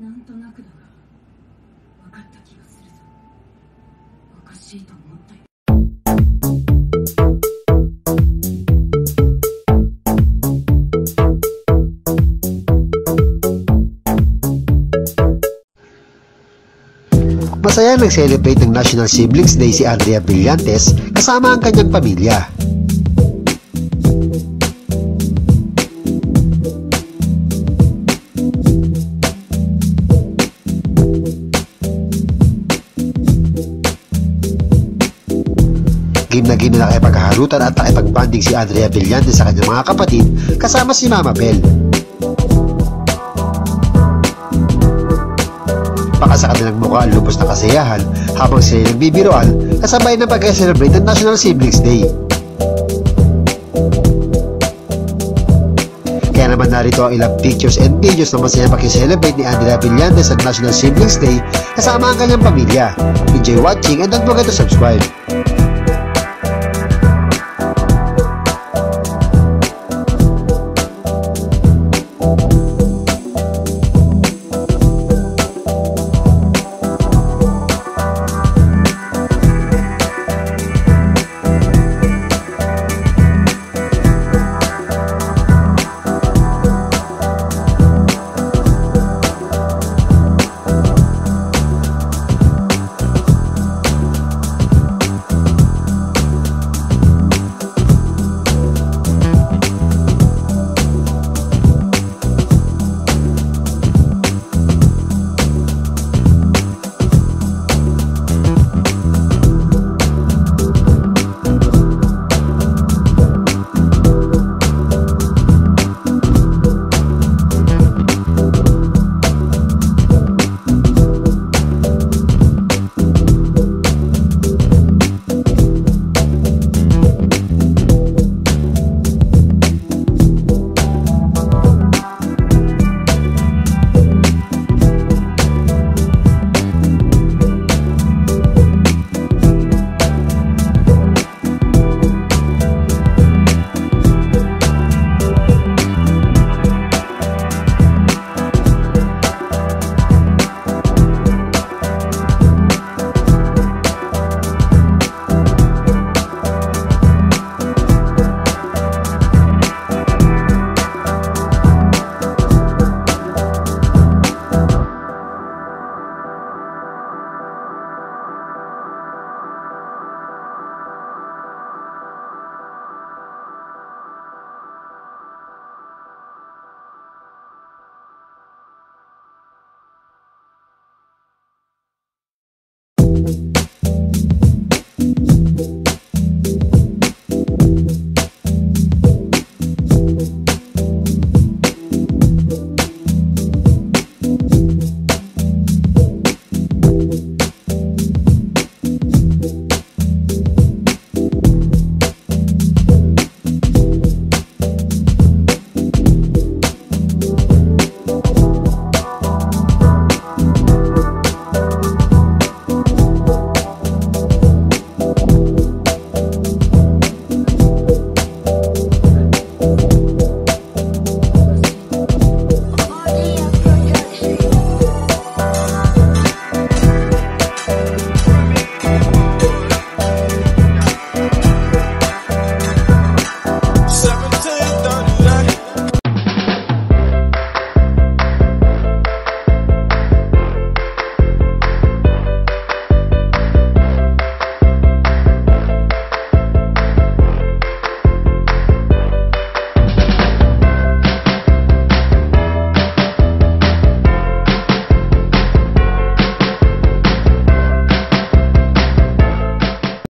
なんとなくだが分かった気がするぞ。おかしいと思ったよ。Masaya nag-celebrate ng National Siblings Day si Andrea Brillantes kasama ang kanyang pamilya. Naging na nakipagharutan at nakipag-banding si Andrea Brillantes sa kanyang mga kapatid kasama si Mamabel. Pakasa kanilang mukha ang lubos na kasiyahan habang sila nagbibiroan kasabay ng pag-celebrate ng National Siblings Day. Kaya naman narito ang ilang pictures and videos na masaya makiselebrate ni Andrea Brillantes sa National Siblings Day kasama ang kanyang pamilya. Enjoy watching and don't forget to subscribe.